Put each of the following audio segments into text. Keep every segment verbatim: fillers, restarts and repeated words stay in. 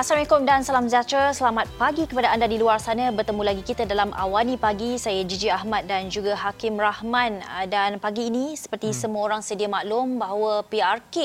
Assalamualaikum dan salam sejahtera. Selamat pagi kepada anda di luar sana. Bertemu lagi kita dalam Awani Pagi. Saya Gigi Ahmad dan juga Hakim Rahman. Dan pagi ini seperti hmm. semua orang sedia maklum bahawa P R K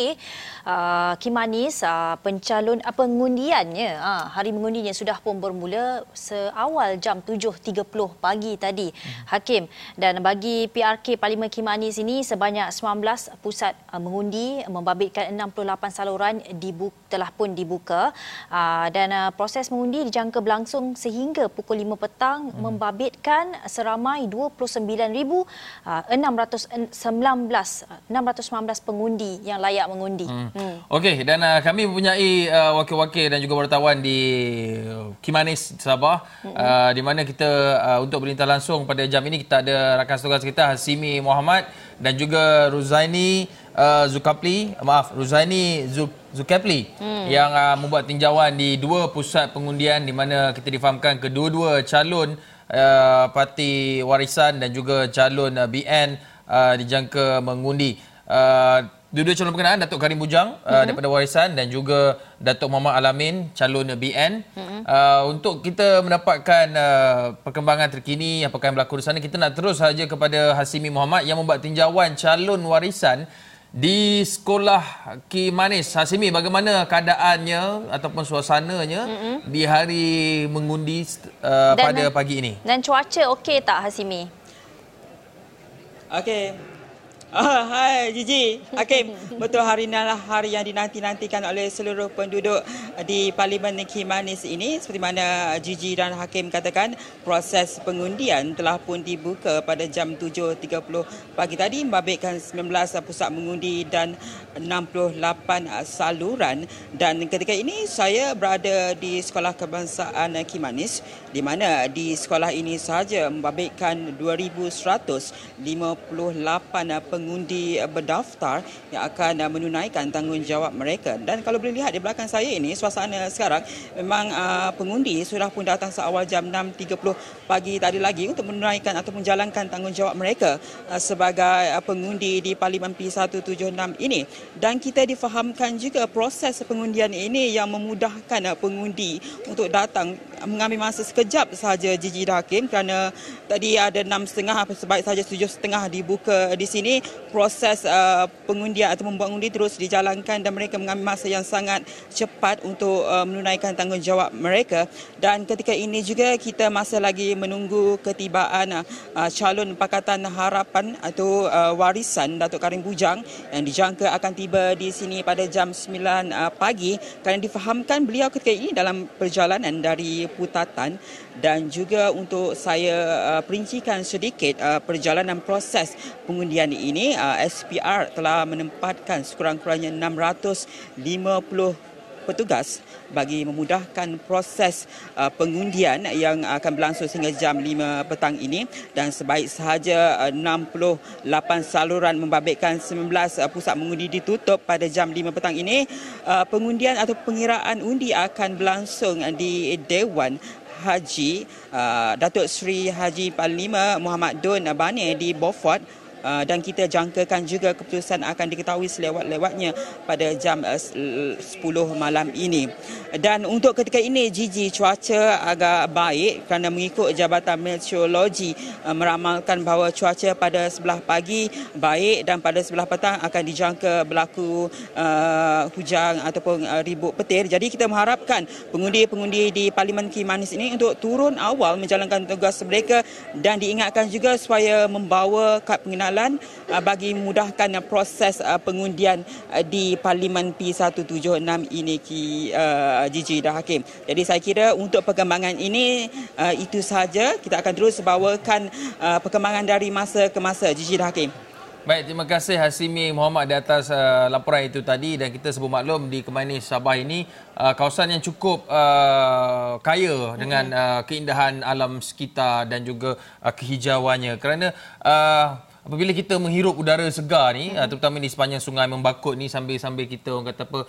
uh, Kimanis uh, pencalon uh, pengundiannya uh, hari mengundinya sudah pun bermula seawal jam tujuh tiga puluh pagi tadi. Hmm. Hakim, dan bagi P R K Parlimen Kimanis ini sebanyak sembilan belas pusat uh, mengundi membabitkan enam puluh lapan saluran dibuka, telah pun dibuka. Uh, dan uh, proses mengundi dijangka berlangsung sehingga pukul lima petang hmm. membabitkan seramai dua puluh sembilan ribu enam ratus sembilan belas pengundi yang layak mengundi. Hmm. Hmm. Okey, dan uh, kami mempunyai uh, wakil-wakil dan juga wartawan di Kimanis Sabah hmm. uh, di mana kita uh, untuk berintah langsung pada jam ini kita ada rakan setugas kita Hashimi Muhammad dan juga Ruzaini uh, Zulkapli, maaf Ruzaini Zulkapli Zulkapli hmm. yang uh, membuat tinjauan di dua pusat pengundian di mana kita difahamkan kedua-dua calon uh, parti warisan dan juga calon uh, B N uh, dijangka mengundi. Uh, dua-dua calon berkenaan, Datuk Karim Bujang uh, hmm. daripada warisan dan juga Datuk Muhammad Alamin calon B N. Hmm. Uh, untuk kita mendapatkan uh, perkembangan terkini apakah yang berlaku di sana, kita nak terus saja kepada Hashimi Muhammad yang membuat tinjauan calon warisan di sekolah Kimanis. Hashimi, bagaimana keadaannya ataupun suasananya mm-hmm. di hari mengundi uh, dan, pada pagi ini? Dan cuaca okey tak, Hashimi? Okey. Ah, hai Gigi. Okey, betul hari inilah hari yang dinanti-nantikan oleh seluruh penduduk di Parlimen Kimanis ini. Seperti mana Gigi dan Hakim katakan, proses pengundian telah pun dibuka pada jam tujuh tiga puluh pagi tadi membabitkan sembilan belas pusat mengundi dan enam puluh lapan saluran. Dan ketika ini saya berada di Sekolah Kebangsaan Kimanis di mana di sekolah ini sahaja membabitkan dua ribu seratus lima puluh lapan pengundian pengundi berdaftar yang akan menunaikan tanggungjawab mereka. Dan kalau boleh lihat di belakang saya ini, suasana sekarang memang uh, pengundi sudah pun datang seawal jam enam tiga puluh pagi tadi lagi untuk menunaikan atau menjalankan tanggungjawab mereka uh, sebagai uh, pengundi di Parlimen P seratus tujuh puluh enam ini. Dan kita difahamkan juga proses pengundian ini yang memudahkan uh, pengundi untuk datang uh, mengambil masa sekejap sahaja, Gigi dan Hakim, kerana tadi ada enam tiga puluh sebaik sahaja tujuh tiga puluh dibuka di sini. Proses uh, pengundian atau membuat undi terus dijalankan dan mereka mengambil masa yang sangat cepat untuk uh, menunaikan tanggungjawab mereka. Dan ketika ini juga kita masih lagi menunggu ketibaan uh, calon Pakatan Harapan atau uh, warisan Datuk Karim Bujang yang dijangka akan tiba di sini pada jam sembilan uh, pagi, kerana difahamkan beliau ketika ini dalam perjalanan dari Putatan. Dan juga untuk saya uh, perincikan sedikit uh, perjalanan proses pengundian ini, S P R telah menempatkan sekurang-kurangnya enam ratus lima puluh petugas bagi memudahkan proses uh, pengundian yang akan berlangsung sehingga jam lima petang ini. Dan sebaik sahaja uh, enam puluh lapan saluran membabitkan sembilan belas uh, pusat mengundi ditutup pada jam lima petang ini. Uh, pengundian atau pengiraan undi akan berlangsung di Dewan Haji uh, Datuk Seri Haji Panglima Muhammad Dun Bani di Beaufort. Uh, dan kita jangkakan juga keputusan akan diketahui selewat-lewatnya pada jam uh, sepuluh malam ini. Dan untuk ketika ini, Gigi, cuaca agak baik kerana mengikut Jabatan Meteorologi uh, meramalkan bahawa cuaca pada sebelah pagi baik dan pada sebelah petang akan dijangka berlaku uh, hujan ataupun uh, ribut petir. Jadi kita mengharapkan pengundi-pengundi di Parlimen Kimanis ini untuk turun awal menjalankan tugas mereka dan diingatkan juga supaya membawa kad pengenalan bagi memudahkan proses pengundian di Parlimen P seratus tujuh puluh enam ini, Gigi dan Hakim. Jadi saya kira untuk perkembangan ini itu sahaja. Kita akan terus bawakan perkembangan dari masa ke masa, Gigi dan Hakim. Baik, terima kasih Hashimi Muhammad di atas uh, laporan itu tadi. Dan kita sebelum maklum di Kimanis Sabah ini uh, kawasan yang cukup uh, kaya dengan uh, keindahan alam sekitar dan juga uh, kehijauannya. Kerana uh, apabila kita menghirup udara segar ni, hmm. uh, terutama di sepanjang sungai membakut ni, sambil-sambil kita orang kata apa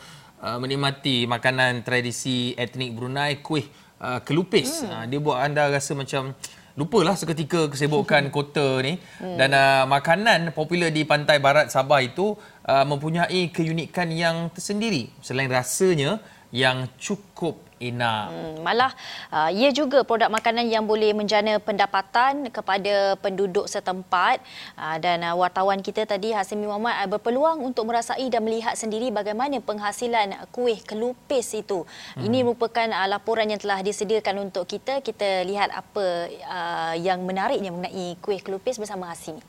uh, menikmati makanan tradisi etnik Brunei, kuih uh, kelupis. Hmm. Uh, dia buat anda rasa macam lupalah seketika kesibukan kota ni. Hmm. Dan uh, makanan popular di pantai barat Sabah itu uh, mempunyai keunikan yang tersendiri. Selain rasanya yang cukup Ina. Hmm, malah uh, ia juga produk makanan yang boleh menjana pendapatan kepada penduduk setempat uh, dan uh, wartawan kita tadi Hashimi Muhammad uh, berpeluang untuk merasai dan melihat sendiri bagaimana penghasilan kuih kelupis itu. Hmm. Ini merupakan uh, laporan yang telah disediakan untuk kita. Kita lihat apa uh, yang menariknya mengenai kuih kelupis bersama Hashimi.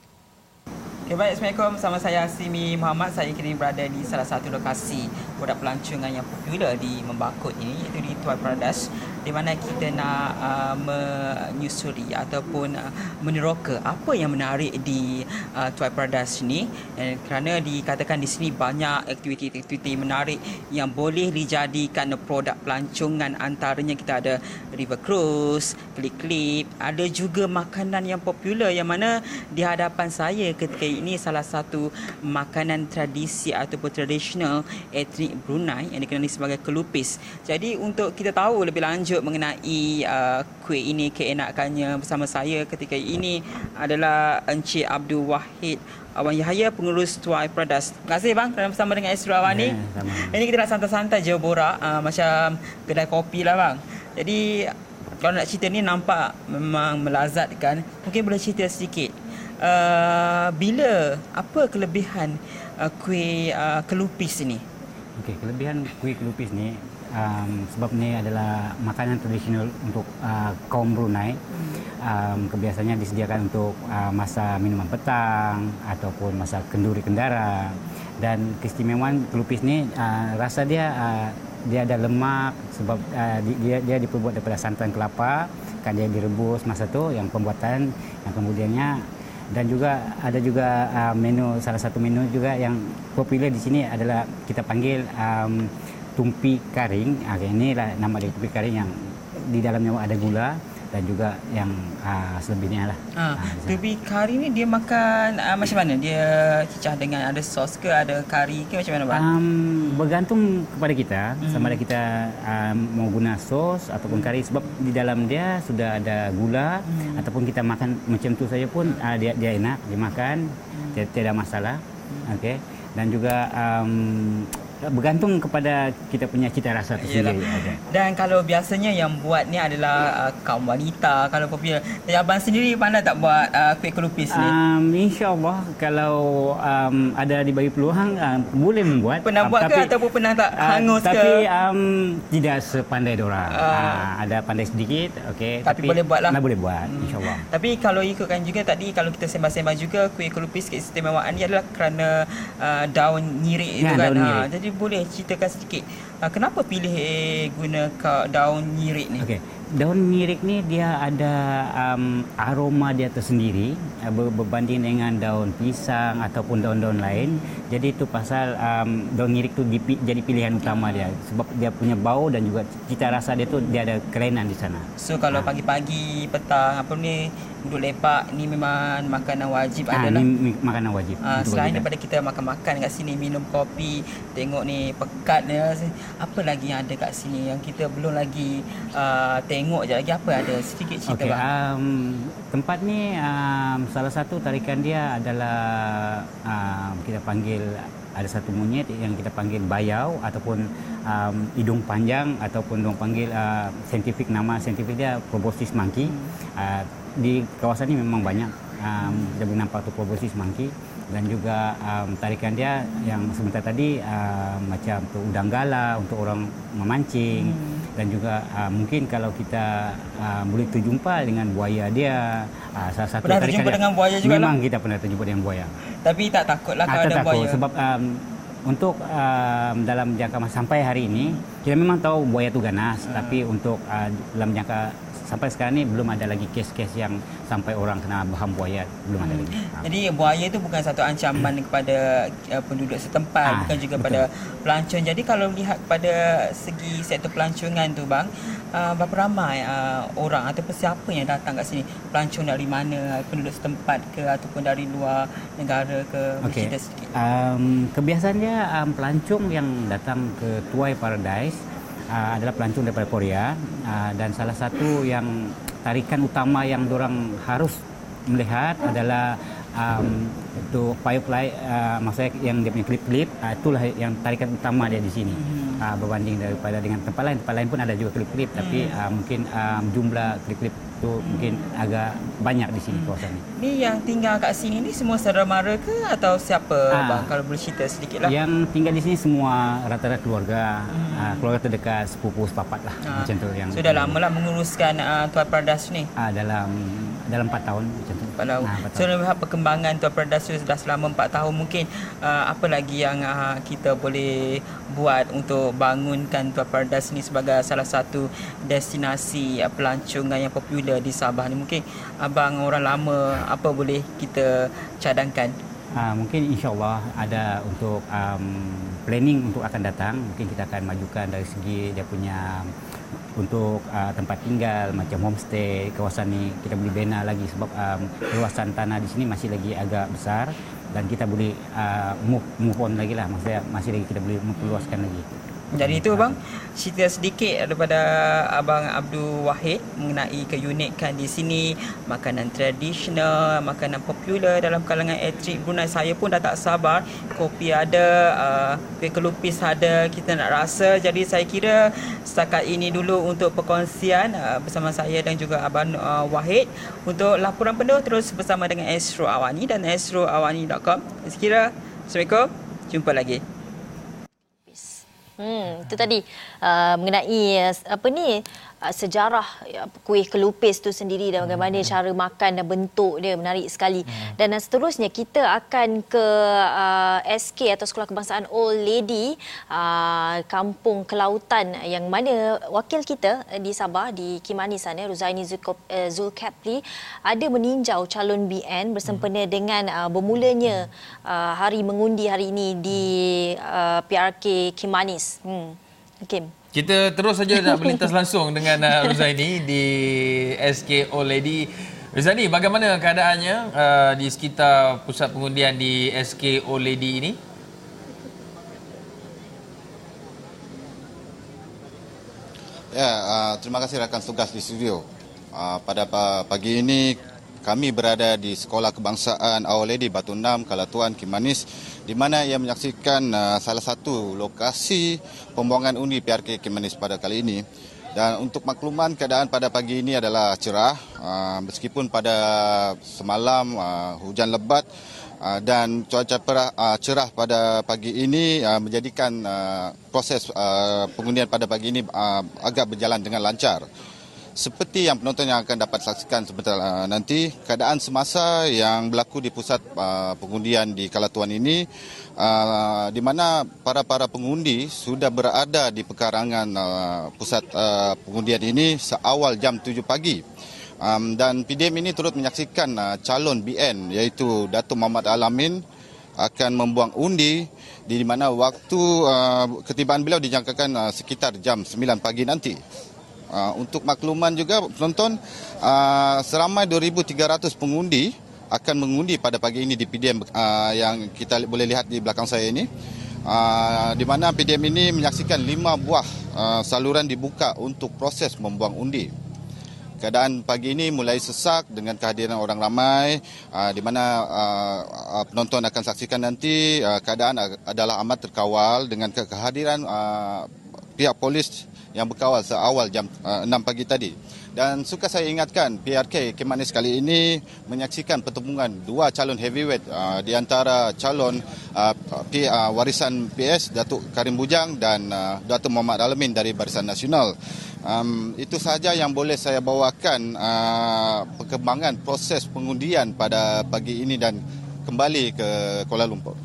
Okay, baik, Assalamualaikum. Sama saya Hashimi Muhammad. Saya kini berada di salah satu lokasi produk pelancongan yang popular di Membakut ini, iaitu di Tuai Productions, di mana kita nak uh, menyusuri ataupun uh, meneroka apa yang menarik di uh, Tuai Productions ini, eh, kerana dikatakan di sini banyak aktiviti-aktiviti menarik yang boleh dijadikan produk pelancongan. Antaranya kita ada river cruise, klip-klip, ada juga makanan yang popular yang mana di hadapan saya ketika ini salah satu makanan tradisi ataupun tradisional etnik Brunei yang dikenali sebagai kelupis. Jadi untuk kita tahu lebih lanjut mengenai uh, kuih ini, keenakannya, bersama saya ketika ini adalah Encik Abdul Wahid Abang Yahaya, pengurus Tuai Perdas. Terima kasih bang kerana bersama dengan Astro AWANI. Yeah, ini kita nak santai-santai je borak uh, macam kedai kopi lah bang. Jadi kalau nak cerita ni nampak memang melazatkan. Mungkin boleh cerita sedikit. Uh, bila apa kelebihan uh, kuih uh, kelupis ni? Okey, kelebihan kuih kelupis ni um, sebab ni adalah makanan tradisional untuk uh, kaum Brunei. Um, kebiasaannya disediakan untuk uh, masa minuman petang ataupun masa kenduri kendara. Dan keistimewaan kelupis ni uh, rasa dia uh, dia ada lemak sebab uh, dia dia diperbuat daripada santan kelapa, kan dia direbus masa tu yang pembuatan yang kemudiannya. Dan juga ada juga uh, menu, salah satu menu juga yang popular di sini adalah kita panggil um, tumpi karing. Okay, inilah nama dia, tumpi karing, yang di dalamnya ada gula dan juga yang uh, selebihnya lah. Ha, uh, tumpi kari ni dia makan uh, macam mana? Dia cicah dengan ada sos ke, ada kari ke, macam mana bang? Um, bergantung kepada kita, hmm. sama ada kita um, mau guna sos ataupun kari, sebab di dalam dia sudah ada gula, hmm. ataupun kita makan macam tu saja pun uh, dia dia enak dimakan, hmm. dia tiada masalah. Hmm. Okey. Dan juga um, bergantung kepada kita punya cita rasa tersendiri. Dan kalau biasanya yang buat ni adalah uh, kaum wanita, kalau popular. Abang sendiri pandai tak buat uh, kuih kelupis ni? Um, InsyaAllah kalau um, ada dibagi peluang uh, boleh membuat. Pernah um, buat tapi, ke ataupun pernah tak hangus uh, tapi, ke? Tapi um, tidak sepandai dorang. Uh, uh, ada pandai sedikit. Okay, tapi, tapi boleh buat lah. Boleh buat, hmm. InsyaAllah. Tapi kalau ikutkan juga tadi, kalau kita sembah-sembah juga, kuih kelupis keistimewaan dia adalah kerana uh, daun nyirik ya, itu kan. Nyirik. Ha, jadi boleh ceritakan sedikit kenapa pilih guna daun nyirik ni? Okey, daun nyirik ni dia ada um, aroma dia tersendiri berbanding dengan daun pisang ataupun daun-daun lain. Jadi itu pasal um, daun nyirik tu dipi, jadi pilihan utama dia sebab dia punya bau dan juga cita rasa dia tu dia ada kerenan di sana. So kalau ha. pagi-pagi, petang apa ni, duduk lepak ni memang makanan wajib ha, adalah ni makanan wajib. Ha, selain kita. daripada kita makan-makan kat sini, minum kopi, tengok ni pekat ni, apa lagi yang ada kat sini yang kita belum lagi uh, tengok je lagi, apa ada sedikit cerita okay, bang? Um, tempat ni um, salah satu tarikan dia adalah um, kita panggil ada satu monyet yang kita panggil bayau ataupun um, hidung panjang ataupun orang panggil uh, saintifik, nama saintifik dia proboscis monkey. Uh, di kawasan ni memang banyak um, kita boleh nampak tu proboscis monkey. Dan juga um, tarikan dia yang sebentar tadi uh, macam tu udang gala untuk orang memancing, hmm. dan juga uh, mungkin kalau kita uh, boleh terjumpa dengan buaya dia. Uh, salah satu pernah tarikan dia, dengan buaya juga memang lah. Kita pernah terjumpa dengan buaya tapi tak takutlah kalau ada takut, buaya sebab um, untuk um, dalam jangka masa sampai hari ini kita memang tahu buaya tu ganas, hmm. tapi untuk uh, dalam jangka sampai sekarang ni belum ada lagi kes-kes yang sampai orang kena baham buaya, belum ada lagi. Jadi buaya itu bukan satu ancaman kepada uh, penduduk setempat, ah, bukan juga betul. pada pelancong. Jadi kalau melihat pada segi sektor pelancongan tu bang, uh, berapa ramai uh, orang ataupun siapa yang datang kat sini? Pelancong dari mana? Penduduk setempat ke ataupun dari luar negara ke? Okay. Bercerita sedikit. Um, kebiasaannya um, pelancong yang datang ke Tuai Paradise Uh, adalah pelancong daripada Korea, uh, dan salah satu yang tarikan utama yang dorang harus melihat adalah um, tu payuk-payuk uh, maksudnya yang dia punya klip-klip, uh, itulah yang tarikan utama dia di sini. Hmm. Uh, berbanding daripada dengan tempat lain, tempat lain pun ada juga klip-klip, hmm. tapi uh, mungkin um, jumlah klip-klip tu hmm. mungkin agak banyak di sini kawasan ni. Ni yang tinggal kat sini ni semua saudara-mara ke atau siapa uh, bang, kalau boleh cerita sedikit lah? Yang tinggal di sini semua rata-rata keluarga, hmm. uh, keluarga terdekat, sepupu, sepapat lah, uh, macam tu. Yang sudah lama lah menguruskan uh, Tuai Productions ni? Uh, dalam dalam empat tahun macam tu. empat tahun. Ha, empat tahun. So melihat perkembangan Tuai Productions dah selama empat tahun, mungkin uh, apa lagi yang uh, kita boleh buat untuk bangunkan Tuai Productions ni sebagai salah satu destinasi uh, pelancongan yang popular di Sabah ni? Mungkin abang orang lama, apa boleh kita cadangkan? Uh, mungkin insyaAllah ada untuk um, planning untuk akan datang. Mungkin kita akan majukan dari segi dia punya untuk uh, tempat tinggal macam homestay. Kawasan ni kita boleh bina lagi sebab um, luasan tanah di sini masih lagi agak besar dan kita boleh uh, move move on lagi lah, maksudnya masih lagi kita boleh memperluaskan lagi. Jadi itu bang, cerita sedikit daripada abang Abdul Wahid mengenai keunikan di sini, makanan tradisional, makanan popular dalam kalangan etnik Brunei. Saya pun dah tak sabar, kopi ada, uh, kuih kelupis ada, kita nak rasa. Jadi saya kira setakat ini dulu untuk perkongsian uh, bersama saya dan juga abang uh, Wahid. Untuk laporan penuh terus bersama dengan Astro Awani dan astro awani dot com. Sekira, assalamualaikum, jumpa lagi. Hmm, itu tadi uh, mengenai uh, apa ni uh, sejarah uh, kuih kelupis tu sendiri dan bagaimana hmm. cara makan dan bentuk dia menarik sekali. Hmm. Dan uh, seterusnya kita akan ke uh, S K atau Sekolah Kebangsaan Old Lady, uh, Kampung Kelautan, yang mana wakil kita di Sabah di Kimanis sana, Ruzaini Zulkapli, ada meninjau calon B N bersempena hmm. dengan uh, bermulanya uh, hari mengundi hari ini di uh, P R K Kimanis. Hmm. Okay. Kita terus saja nak berlintas langsung dengan uh, Ruzaini di S K Old Lady. Ruzaini, bagaimana keadaannya uh, di sekitar pusat pengundian di S K Old Lady ini? Ya, uh, terima kasih rakan tugas di studio. Uh, pada pagi ini kami berada di Sekolah Kebangsaan Old Lady Batu Enam, Kalatuan, Kimanis, di mana ia menyaksikan uh, salah satu lokasi pembuangan undi P R K Kimanis pada kali ini. Dan untuk makluman, keadaan pada pagi ini adalah cerah, uh, meskipun pada semalam uh, hujan lebat, uh, dan cuaca perah, uh, cerah pada pagi ini uh, menjadikan uh, proses uh, pengundian pada pagi ini uh, agak berjalan dengan lancar. Seperti yang penonton yang akan dapat saksikan sebentar uh, nanti, keadaan semasa yang berlaku di pusat uh, pengundian di Kalatuan ini, uh, di mana para-para pengundi sudah berada di pekarangan uh, pusat uh, pengundian ini seawal jam tujuh pagi. Um, dan P D M ini turut menyaksikan uh, calon B N iaitu Datuk Muhammad Alamin akan membuang undi, di mana waktu uh, ketibaan beliau dijangkakan uh, sekitar jam sembilan pagi nanti. Uh, untuk makluman juga penonton, uh, seramai dua ribu tiga ratus pengundi akan mengundi pada pagi ini di P D M uh, yang kita boleh lihat di belakang saya ini. Uh, di mana P D M ini menyaksikan lima buah uh, saluran dibuka untuk proses membuang undi. Keadaan pagi ini mulai sesak dengan kehadiran orang ramai, uh, di mana uh, penonton akan saksikan nanti uh, keadaan adalah amat terkawal dengan kehadiran uh, pihak polis yang berkawal seawal jam uh, enam pagi tadi. Dan suka saya ingatkan, P R K Kimanis kali ini menyaksikan pertemuan dua calon heavyweight uh, di antara calon uh, P, uh, warisan P S Datuk Karim Bujang dan uh, Datuk Muhammad Alamin dari Barisan Nasional. Um, itu sahaja yang boleh saya bawakan uh, perkembangan proses pengundian pada pagi ini dan kembali ke Kuala Lumpur.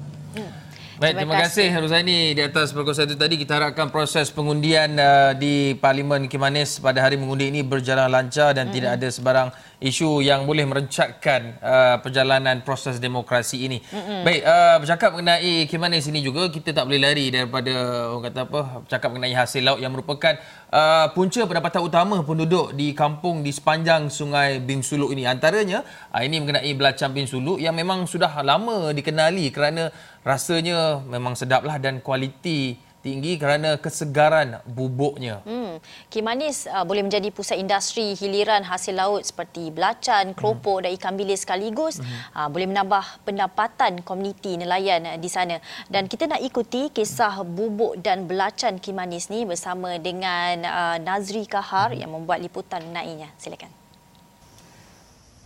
Baik, terima kasih Ruzaini di atas perkongsian itu tadi. Kita harapkan proses pengundian uh, di Parlimen Kimanis pada hari mengundi ini berjalan lancar dan mm-hmm. tidak ada sebarang isu yang boleh merencatkan uh, perjalanan proses demokrasi ini. Mm-hmm. Baik, uh, bercakap mengenai Kimanis ini juga, kita tak boleh lari daripada orang kata apa, bercakap mengenai hasil laut yang merupakan uh, punca pendapatan utama penduduk di kampung di sepanjang Sungai Bin Suluk ini. Antaranya, uh, ini mengenai belacan Bin Suluk yang memang sudah lama dikenali kerana rasanya memang sedaplah dan kualiti tinggi kerana kesegaran bubuknya. Hmm. Kimanis uh, boleh menjadi pusat industri hiliran hasil laut seperti belacan, keropok hmm. dan ikan bilis sekaligus. Hmm. Uh, boleh menambah pendapatan komuniti nelayan di sana. Dan kita nak ikuti kisah bubuk dan belacan Kimanis ni bersama dengan uh, Nazri Kahar hmm. yang membuat liputan mengenainya. Silakan.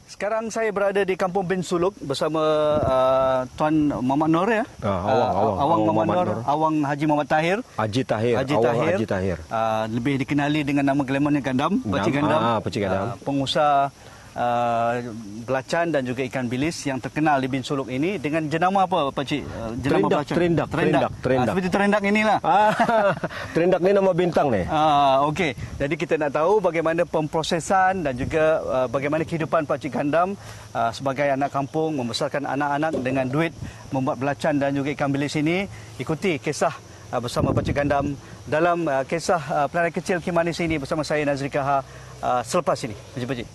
Sekarang saya berada di Kampung Bin Suluk bersama uh, Tuan Muhammad Nur ya. Uh, awang, awang, awang Muhammad Nur, Awang Haji Muhammad Tahir. Haji Tahir, Haji Tahir. Awang Haji Tahir. Uh, lebih dikenali dengan nama glamournya Gandam, Pakcik Gandam. Ah, Pakcik Gandam. Uh, pengusaha uh, belacan dan juga ikan bilis yang terkenal di Bin Suluk ini dengan jenama apa Pakcik? Uh, jenama belacan. Terendak, Terendak, Terendak. Uh, seperti Terendak inilah. Terendak ni nama bintang ni. Ah, uh, okey. Jadi kita nak tahu bagaimana pemprosesan dan juga uh, bagaimana kehidupan Pakcik Gandam uh, sebagai anak kampung membesarkan anak-anak dengan duit membuat belacan dan juga ikan bilis ini. Ikuti kisah uh, bersama Pakcik Gandam dalam uh, kisah uh, pelayanan kecil Kimanis ini bersama saya Nazri Kahar uh, selepas ini. Pakcik-pakcik.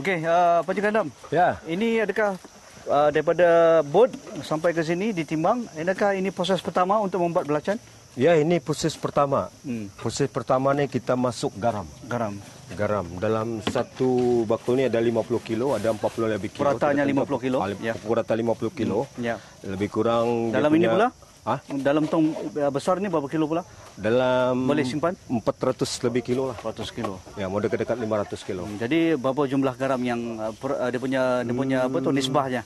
Okey, uh, Pakcik Gandam. Ya. Ini adakah Uh, daripada bot sampai ke sini ditimbang, adakah ini proses pertama untuk membuat belacan? Ya, ini proses pertama. Hmm. Proses pertama ni kita masuk garam. Garam. Garam. Dalam satu bakul ni ada lima puluh kilo, ada empat puluh lebih kilo. Puratanya lima puluh kilo. Ya. Purata lima puluh kilo. Ya. Lebih kurang. Dalam ini pula? Ha? Dalam tong besar ni berapa kilo pula? Dalam boleh simpan empat ratus lebih kilo lah. empat ratus kilo. Ya, mau dekat-dekat lima ratus kilo. Hmm, jadi berapa jumlah garam yang uh, dia punya dia punya hmm. apa tu nisbahnya?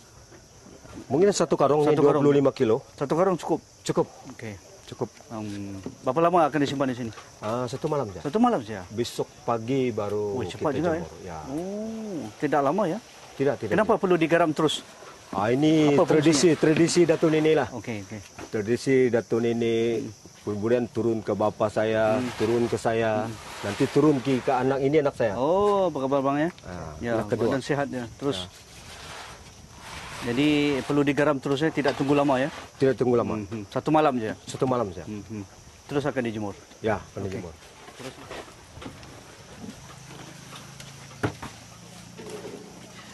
Mungkin satu karung ni dua puluh lima kilo. Satu karung cukup. Cukup. Okey. Cukup. Um, berapa lama akan disimpan di sini? Ah, satu malam saja. Satu malam saja. Besok pagi baru oh, cepat kita jemur. Ya. Ya. Oh, tidak lama ya? Tidak, tidak. Kenapa tidak perlu digaram terus? Ah, ini apa tradisi fungsinya? Tradisi Datu Nini lah. Okey, okey. Tradisi Datu Nini kemudian turun ke bapa saya, hmm. turun ke saya, hmm. nanti turun ke, ke anak ini anak saya. Oh, apa khabar bang ya? Ah, ya, badan sihat ya. Terus. Ya. Jadi perlu digaram terus ya, tidak tunggu lama ya. Tidak tunggu lama. Hmm. Satu malam saja. Satu malam saja. Hmm. Terus akan dijemur. Ya, akan okay. dijemur. Terus.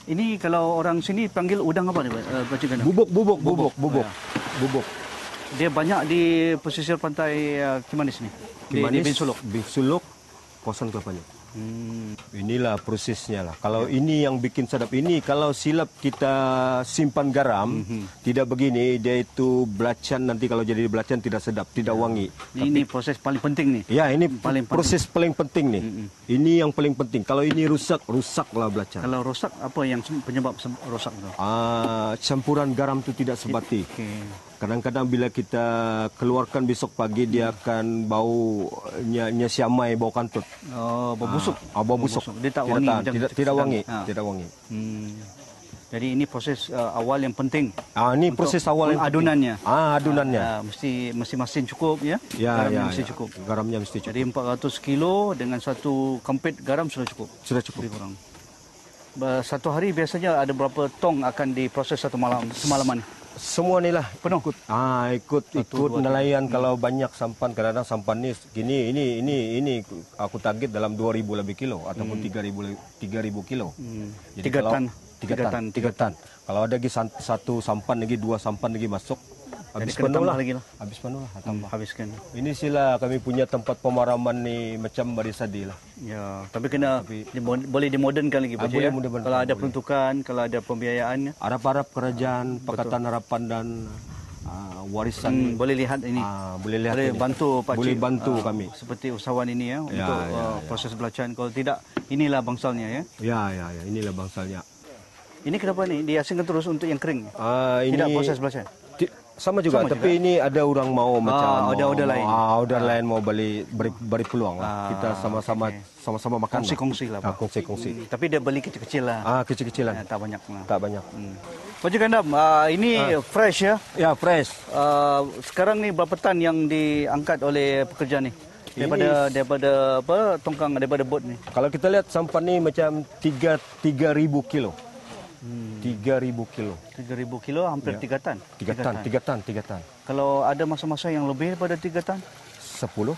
Ini kalau orang sini panggil udang apa ni? Pakcik Gandam? Bubuk, bubuk, bubuk, bubuk, bubuk. Dia banyak di pesisir pantai uh, Kimanis ni. Kimanis, di, di Bin Suluk, Bin Suluk, kawasan kelapanya. Hmm. Inilah prosesnya lah. Kalau ya. Ini yang bikin sedap ini, kalau silap kita simpan garam, mm-hmm. tidak begini, dia itu belacan nanti kalau jadi belacan tidak sedap, tidak ya. Wangi. Ini Tapi, proses paling penting ni. Ya, ini paling proses penting. paling penting ni. Mm-hmm. Ini yang paling penting. Kalau ini rusak, rusaklah belacan. Kalau rusak, apa yang penyebab rusak itu? Ah, campuran garam itu tidak sebati. Okay. Kadang-kadang bila kita keluarkan besok pagi, dia akan baunya nya siamai, bau kantut. Oh, bau busuk. Ah, bau busuk. Dia tak wangi. Tidak, tidak, tidak wangi. Ha. Tidak wangi. Hmm. Jadi ini proses uh, awal yang penting. Ah, ini proses awal yang adunannya. Penting. Ah, adunannya. Ah, mesti mesti masin cukup ya. Ya, garamnya ya, mesti ya. cukup. Garamnya mesti cukup. Jadi empat ratus kilo dengan satu kempit garam sudah cukup. Sudah cukup. Lebih kurang. Satu hari biasanya ada berapa tong akan diproses satu malam semalaman? Semua ni lah penuh. Ikut, ah, ikut, Satu, ikut dua, nelayan. Tiga. Kalau banyak sampan, kadang-kadang sampan ni gini, ini, ini, ini. Aku target dalam dua ribu lebih kilo ataupun hmm. tiga ribu kilo. Hmm. Jadi tiga, kalau, tan. Tiga, tiga tan. tan. Tiga tan. Kalau ada lagi satu sampan lagi, dua sampan lagi masuk, habis penuh lah. Lagi lah. Habis penuh lah. Tambah. Hmm, habiskan. Ini sila kami punya tempat pemaraman ni macam barisadi lah. Ya, tapi kena tapi, di, boleh dimodernkan lagi. Ah, boleh ya? Modern, kalau ada boleh. Peruntukan, kalau ada pembiayaan. Harap-harap kerajaan, ah, Pakatan betul. Harapan dan ah, warisan. Hmm, boleh lihat ini. Ah, boleh lihat boleh ini. Bantu Pakcik. Boleh bantu ah, kami. Seperti usahawan ini ya, ya untuk ya, ya. proses belacan. Kalau tidak, inilah bangsalnya ya. Ya, ya, ya. Inilah bangsalnya. Ini kenapa ni? Diasingkan terus untuk yang kering? Ah, ini, tidak proses belacan? Sama juga, Sama tapi juga. Ini ada orang mau ah, macam order-order lain. Ah, order lain mau beli beri, beri peluang lah. Ah, kita sama-sama okay. sama-sama makan. Kongsi-kongsi lah. Ah, kongsi-kongsi. Hmm, tapi dia beli kecil-kecil lah. Ah, kecil-kecil lah. Ya, tak banyak lah. Tak banyak. Hmm. Pakcik Gandam, ah, ini ah. fresh ya? Ya, fresh. Ah, sekarang ni berapa tan yang diangkat oleh pekerja ni? Daripada ini, daripada apa tongkang daripada bot ni. Kalau kita lihat sampan ni macam tiga ribu kilo. Hmm. tiga ribu kilo. tiga ribu kilo hampir tiga ya. tan. tiga tan, tiga tan, tiga tan. Kalau ada masa-masa yang lebih daripada tiga tan? sepuluh.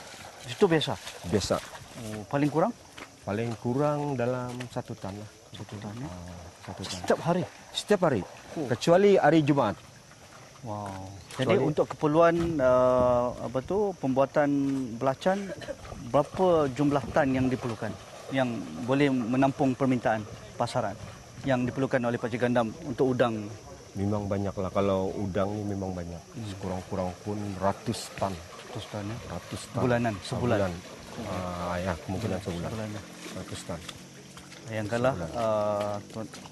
Itu biasa? Biasa. Oh, paling kurang? Paling kurang dalam satu tan lah. Satu tahun ya? Satu tahun. Setiap hari? Setiap hari. Oh. Kecuali hari Jumaat. Wow. Jadi Kecuali... untuk keperluan uh, apa tu pembuatan belacan, berapa jumlah tan yang diperlukan yang boleh menampung permintaan pasaran yang diperlukan oleh Pakcik Gandam untuk udang? Memang banyaklah, kalau udang ni memang banyak. Hmm. Sekurang-kurang pun ratus tan. Ratus tan ya? Ratus tan. Bulanan, sebulan. Sebulan. Uh, ya, kemungkinan sebulan. Sebulan ya. Ratus tan. Bayangkanlah uh,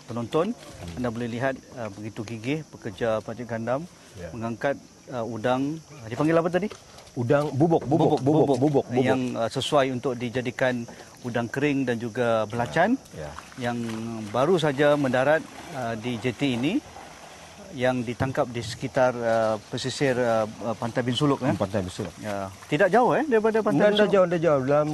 penonton, hmm. anda boleh lihat uh, begitu gigih pekerja Pakcik Gandam ya. Mengangkat uh, udang, dipanggil apa tadi? Udang bubuk, bubuk, bubuk, bubuk, bubuk, bubuk, bubuk. Yang uh, sesuai untuk dijadikan udang kering dan juga belacan ya. Ya. Yang baru saja mendarat uh, di jeti ini, yang ditangkap di sekitar uh, pesisir uh, Pantai Bin Suluk. Eh? Pantai Bin Suluk. Ya. Tidak jauh eh daripada Pantai Bin Suluk. Tidak jauh, tidak jauh. Dalam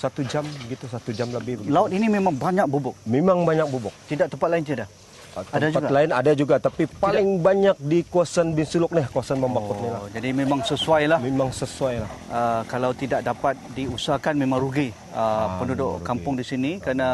satu jam begitu, satu jam lebih. Begitu. Laut ini memang banyak bubuk. Memang banyak bubuk. Tidak tempat lain tiada. Tempat ada juga. Lain ada juga, tapi paling tidak. Banyak di kawasan Bin Suluk ni, kawasan Membakut ni. Oh, jadi memang sesuai lah. Memang sesuai lah. Uh, kalau tidak dapat diusahakan memang rugi uh, ah, penduduk rugi. Kampung di sini ah. kerana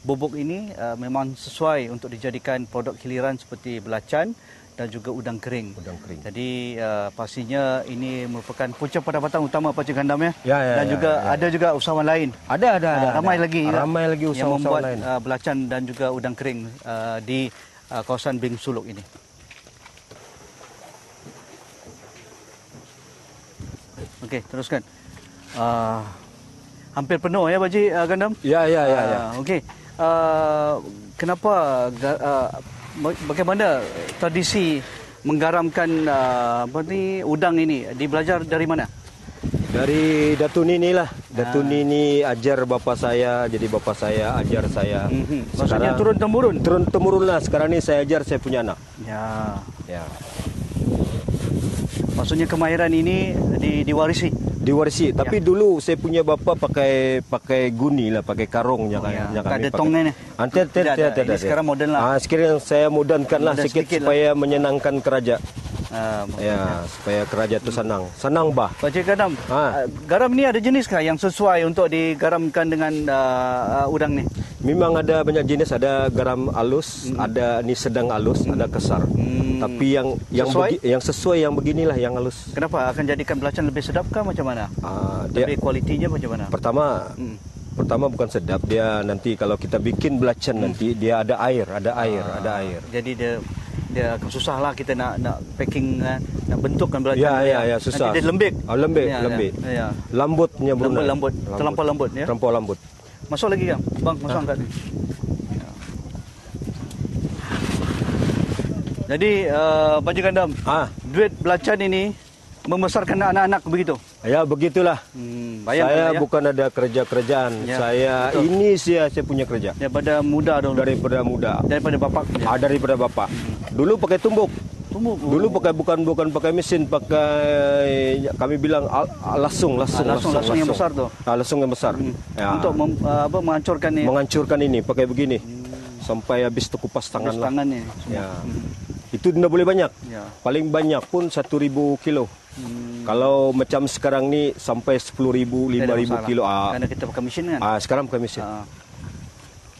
bubuk ini uh, memang sesuai untuk dijadikan produk hiliran seperti belacan dan juga udang kering. Udang kering. Jadi uh, pastinya ini merupakan punca pendapatan utama Pakcik Gandam ya. Ya, ya dan ya, juga ya, ya. Ada juga usahawan lain. Ada ada ada. Uh, ramai ada. lagi. Ramai lagi usahawan yang membuat, lain. Uh, belacan dan juga udang kering uh, di uh, kawasan Bin Suluk ini. Okey, teruskan. Uh, hampir penuh ya Pakcik uh, Gandam? Ya ya ya. ya. Uh, Okey. Uh, kenapa uh, Bagaimana tradisi menggaramkan uh, apa ni, udang ini? Dibelajar dari mana? Dari Datu Nini lah. Datu ha. Nini ajar bapa saya, jadi bapa saya ajar saya. Mm-hmm. Maksudnya turun temurun. Turun temurun lah. Sekarang ni saya ajar saya punya anak. Ya. Ya. Maksudnya kemahiran ini di, diwarisi. Diwarisi. Tapi ya. Dulu saya punya bapa pakai pakai guni lah, pakai karung yang oh, ya. Yang kami ada tongnya. Anter ter ter ter. Sekarang moden lah. Ah, sekarang saya modenkanlah moden sikit, sikit supaya lah. Menyenangkan keraja. Ah, ya, supaya keraja itu senang. Senang bah. Pakcik Gandam. Ha. Garam ni ada jenis kah yang sesuai untuk digaramkan dengan uh, uh, udang ni? Memang ada banyak jenis, ada garam halus, hmm. ada ni sedang halus, hmm. ada kasar. Hmm. Tapi yang yang sesuai? Begi, yang sesuai yang beginilah yang halus. Kenapa? Akan jadikan belacan lebih sedap kah macam mana? Ah, dia, lebih kualitinya macam mana? Pertama, hmm. Pertama bukan sedap, dia nanti kalau kita bikin belacan hmm. nanti dia ada air, ada air, ah, ada air. Jadi dia dia susahlah kita nak nak packing, nak bentukkan belacan. Ya ya ya, susah. Nanti dia lembik. Oh, lembik, ya, lembik. Ya, ya. Lembutnya belum. Lembut, lembut, lembut. Terlampau lembut ya. Terlampau lembut. Masuk lagi kan? Bang, masuk angkat. Ya. Jadi uh, Pakcik Gandam, ah. duit belacan ini membesarkan anak-anak begitu. Ya begitulah. Hmm, saya ya? Bukan ada kerja-kerjaan. Ya, saya betul. Ini saya saya punya kerja. Daripada muda dulu. Daripada muda. Daripada bapak. Ah, daripada bapak. Hmm. Dulu pakai tumbuk. Tumbuk. Dulu pakai bukan bukan pakai mesin, pakai kami bilang al, al, lasung, lasung, ah, lasung, lasung, lasung yang besar tu. Ah, lasung yang besar. Hmm. Ya. Untuk mem, apa menghancurkan ini. Menghancurkan ini pakai begini. Hmm. Sampai habis terkupas tangan lah. Tangannya. Ya. Hmm. Itu tidak boleh banyak. Ya. Paling banyak pun seribu kilo. Hmm. Kalau macam sekarang ni sampai sepuluh ribu, lima ribu kilo. Ah. Kerana kita pakai mesin kan? Ah, sekarang pakai mesin. Ah.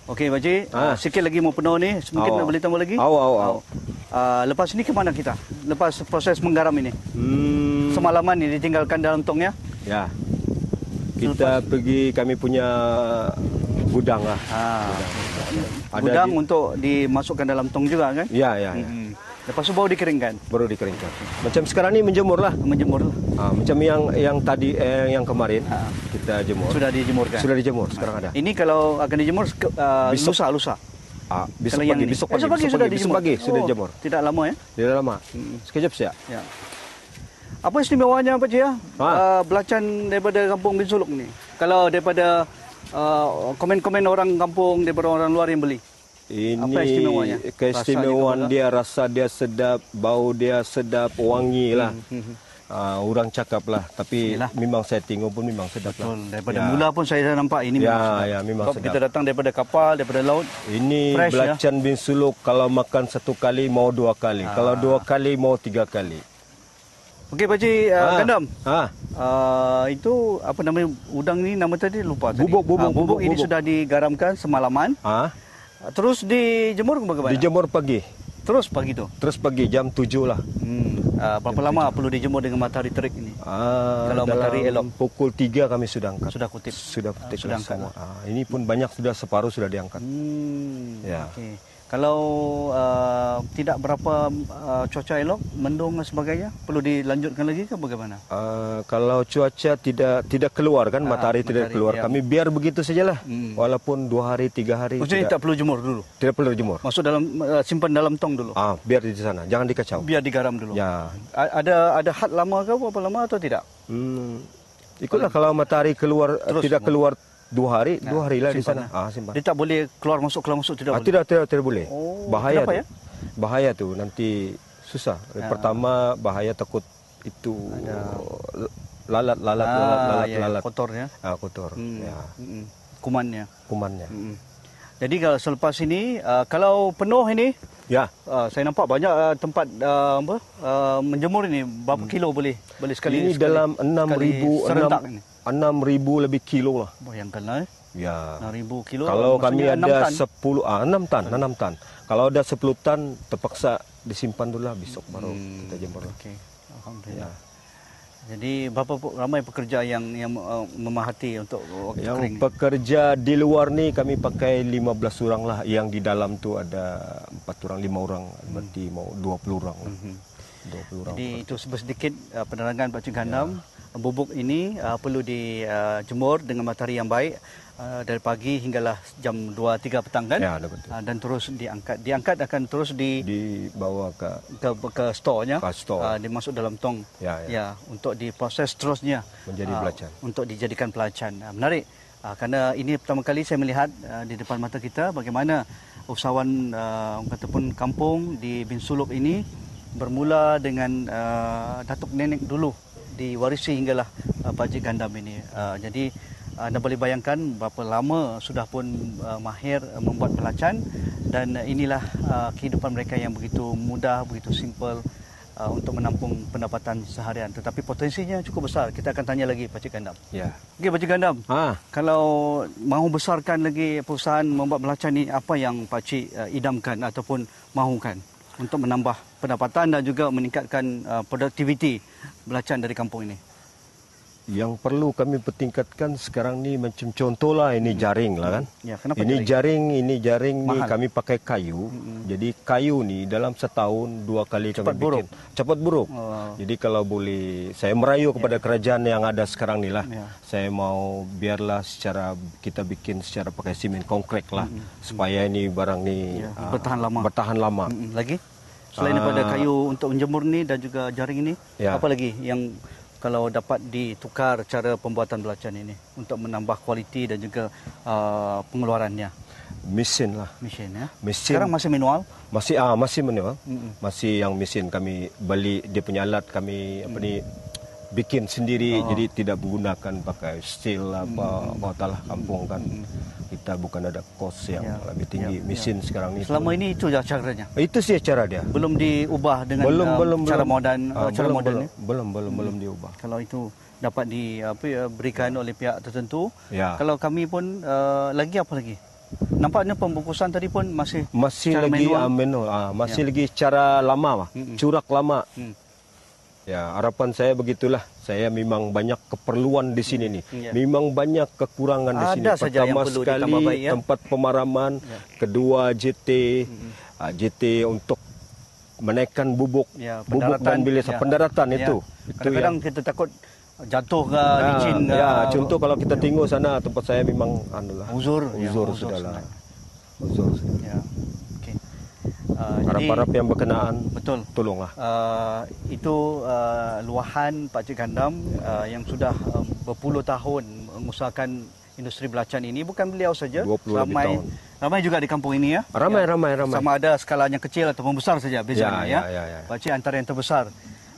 Okey, Pakcik. Ah. Sikit lagi mau penuh ni. Mungkin awal. Boleh tambah lagi? Awal, awal, awal. Ah, lepas ni ke mana kita? Lepas proses menggaram ini? Hmm. Semalaman ni ditinggalkan dalam tong ya? Ya. Kita lepas. Pergi kami punya gudang lah. Ah. Gudang, gudang di... untuk dimasukkan dalam tong juga kan? Ya, ya, ya. Hmm. Lepas tu baru dikeringkan. Baru dikeringkan. Macam sekarang ni menjemurlah, menjemurlah. Ah, macam yang yang tadi eh, yang kemarin ha. Kita jemur. Sudah dijemurkan. Sudah dijemur. Sekarang ada. Ini kalau akan dijemur uh, lusa lusa. Ah, besok pagi, besok pagi, besok pagi sudah dijemur. Besok pagi sudah dijemur. Oh, tidak lama ya? Tidak lama. Hmm. Sekejap saja. Ya. Apa istimewanya Pak Cik ya? Ha. Uh, belacan daripada kampung Bin Suluk ni. Kalau daripada uh, komen-komen orang kampung, daripada orang luar yang beli. Ini keistimewaan dia, rasa dia sedap, bau dia sedap, wangi lah. Hmm, hmm. Uh, orang cakap lah, tapi Yalah. Memang saya tengok pun memang sedap lah. Daripada ya. Mula pun saya nampak ini memang ya, sedap. Ya, memang sedap. Kita datang daripada kapal, daripada laut. Ini fresh, belacan ya? Bin Suluk kalau makan satu kali mau dua kali, ha. Kalau dua kali mau tiga kali. Okey Pakcik uh, Gandam. Ha. Uh, itu apa namanya udang ni, nama tadi lupa tadi. Bubuk, bubuk, ha, bubuk, bubuk, bubuk ini bubuk. Sudah digaramkan semalaman. Ha. Terus dijemur bagaimana? Dijemur pagi. Terus pagi tu? Terus pagi, jam tujuh lah. Hmm. Uh, berapa jam lama tujuh. Perlu dijemur dengan matahari terik ini? Uh, Kalau matahari elok? Pukul tiga kami sudah angkat. Sudah kutip? Sudah kutip. Uh, sudah angkat. Uh, ini pun banyak, sudah separuh sudah diangkat. Hmm. Ya. Okay. Kalau uh, tidak berapa uh, cuaca elok, mendung dan sebagainya, perlu dilanjutkan lagi ke bagaimana? Uh, kalau cuaca tidak tidak keluar kan, ah, matahari, matahari tidak keluar, ya. Kami biar begitu sajalah. Hmm. Walaupun dua hari, tiga hari. Maksudnya tidak, tak perlu jemur dulu? Tidak perlu jemur. Maksud dalam uh, simpan dalam tong dulu? Ah, biar di sana, jangan dikacau. Biar digaram dulu? Ya. A ada ada had lama ke, berapa lama atau tidak? Hmm. Ikutlah kalau matahari keluar, terus tidak semua. keluar. Dua hari, nah, dua hari lah di sana. Ah, simpan. Dia tak boleh keluar masuk, keluar masuk tidak. Ah, tidak, tidak, tidak boleh. Oh, bahaya tu. Ya? Bahaya tu nanti susah. Nah. Pertama bahaya takut itu lalat, lalat, ah, lalat, lalat, ya, lalat. Kotornya. Ah, kotor. Hmm. Ya. Hmm. Kumannya. Kumannya. Hmm. Jadi kalau selepas ini, uh, kalau penuh ini, ya. Uh, saya nampak banyak uh, tempat uh, apa uh, menjemur ini. Berapa hmm. kilo boleh? Boleh sekali. Ini sekali, dalam enam ribu serentak ini. Enam ribu lebih kilo lah. Bayangkanlah. Ya. Enam ribu kilo. Kalau kami ada sepuluh, ah enam tan, enam tan. Kalau ada sepuluh tan, terpaksa disimpan dulu lah, besok baru hmm. kita jemur. Okay. Alhamdulillah. Ya. Jadi berapa ramai pekerja yang yang uh, memahati untuk waktu yang kering? Yang pekerja di luar ni kami pakai lima belas orang lah. Yang di dalam tu ada empat orang, lima orang, berarti hmm. mau dua puluh orang. Lah. Hmm. dua puluh orang. Jadi pekerja. Itu sedikit uh, penerangan Pakcik Gandam. Ya. Bubuk ini uh, perlu dijemur uh, dengan matahari yang baik uh, dari pagi hinggalah jam dua tiga petang kan? Ya, betul. Uh, dan terus diangkat. Diangkat akan terus di dibawa ke ke, ke store-nya. Ke store. Uh, dimasuk dalam tong. Ya, ya. Ya, untuk diproses terusnya menjadi belacan. Uh, untuk dijadikan pelacan. Uh, menarik. Uh, kerana ini pertama kali saya melihat uh, di depan mata kita bagaimana usahawan uh, ataupun kampung di Bin Suluk ini bermula dengan uh, datuk nenek dulu. Diwarisi hinggalah uh, Pakcik Gandam ini. Uh, jadi uh, anda boleh bayangkan berapa lama sudah pun uh, mahir uh, membuat pelacan, dan uh, inilah uh, kehidupan mereka yang begitu mudah, begitu simple uh, untuk menampung pendapatan seharian. Tetapi potensinya cukup besar. Kita akan tanya lagi Pakcik Gandam. Ya. Okey Pakcik Gandam. Ha. Kalau mahu besarkan lagi perusahaan membuat pelacan ini, apa yang Pakcik uh, idamkan ataupun mahukan untuk menambah pendapatan dan juga meningkatkan uh, produktiviti belacan dari kampung ini? Yang perlu kami pertingkatkan sekarang ni macam contohlah ini jaring lah kan. Ya, kenapa ini jaring? jaring ini jaring Mahal. ni kami pakai kayu. Hmm. Jadi kayu ni dalam setahun dua kali cepat kami buruk. bikin. Cepat buruk. Oh. Jadi kalau boleh saya merayu kepada ya. kerajaan yang ada sekarang ni lah. Ya. Saya mau biarlah secara kita bikin secara pakai simen konkret lah hmm. supaya ini barang ni ya. uh, bertahan lama. Bertahan lama. Hmm. Lagi? Selain daripada kayu untuk menjemur ni dan juga jaring ini, ya. apa lagi yang kalau dapat ditukar cara pembuatan belacan ini untuk menambah kualiti dan juga uh, pengeluarannya? Mesin lah. Mesin ya. Mesin. Sekarang masih manual? Masih ah masih manual. Mm-mm. Masih yang mesin kami beli, dia punya alat kami apa mm. ni bikin sendiri. Oh. Jadi tidak menggunakan pakai steel apa batalah mm. kampung kan. Mm. Kita bukan ada kos yang ya. lebih tinggi. Ya. Mesin ya. sekarang ini. Selama ini itu caranya? Itu sih cara dia. Belum diubah dengan belum, uh, belum, cara moden. Uh, cara belum, moden belum, belum, belum, hmm. belum diubah. Kalau itu dapat diberikan oleh pihak tertentu. Ya. Kalau kami pun, uh, lagi apa lagi? Nampaknya pembukusan tadi pun masih masih lagi manual. Uh, manual. Uh, masih ya. lagi cara lama. Hmm. Curak lama. Hmm. Ya, harapan saya begitulah. Saya memang banyak keperluan di sini nih. Ya. Memang banyak kekurangan Ada di sini. Pertama sekali baik, ya? tempat pemaraman, ya. kedua J T, hmm. uh, J T untuk menaikkan bubuk, ya, bubuk dan bilis ya. pendaratan ya. itu. Kadang-kadang ya. kita takut jatuh ke nah, licin. Ya, ya, contoh kalau kita ya. tengok sana tempat saya memang anulah. Uzur, uzur ya, sudahlah. Uzur sudah. Ya. Harap-harap uh, yang berkenaan, betul, tolonglah. Uh, itu uh, luahan Pakcik Gandam uh, yang sudah uh, berpuluh tahun mengusahakan industri belacan ini. Bukan beliau saja, ramai ramai juga di kampung ini ya. Ramai, ya, ramai, ramai. Sama ada skalanya kecil ataupun besar saja biasanya ya. ya. ya, ya, ya. Pakcik antara yang terbesar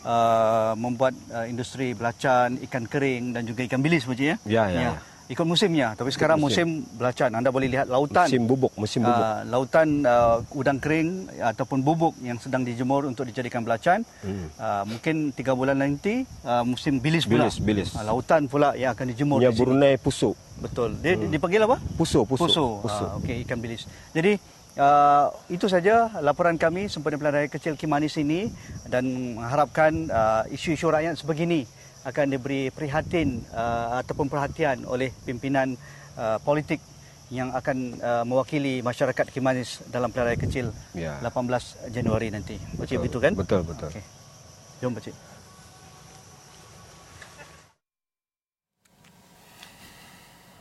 uh, membuat uh, industri belacan, ikan kering dan juga ikan bilis Pakcik ya. Ya, ya. ya. ya. Ikut musimnya, tapi sekarang musim. musim belacan. Anda boleh lihat lautan. Musim bubuk, musim bubuk. Uh, lautan uh, udang kering ataupun bubuk yang sedang dijemur untuk dijadikan belacan. Hmm. Uh, mungkin tiga bulan nanti uh, musim bilis pula. Bilis, bilis. Uh, lautan pula yang akan dijemur. Ya, di Brunei pusuk. Betul. Dia hmm. dipanggil apa? Pusuk, pusuk. Pusuk. pusuk. Uh, Okey, ikan bilis. Jadi Uh, itu saja laporan kami sempena pelan raya kecil Kimanis ini, dan harapkan uh, isu-isu rakyat sebegini akan diberi prihatin uh, ataupun perhatian oleh pimpinan uh, politik yang akan uh, mewakili masyarakat Kimanis dalam pelan raya kecil ya. lapan belas Januari nanti. Pakcik, betul kan? Betul, betul. Okay. Jom pakcik.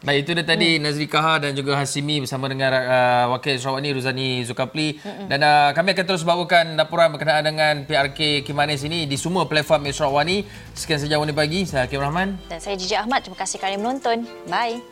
Baik, itu dia tadi hmm. Nazri Kahar dan juga Hashimi bersama dengan uh, Wakil Astro AWANI Ruzaini Zulkapli. Hmm. Dan uh, kami akan terus bawakan laporan berkenaan dengan P R K Kimanis ini di semua platform Astro AWANI. Sekian saja awal pagi. Saya Hakim Rahman. Dan saya Gigi Ahmad. Terima kasih kerana menonton. Bye.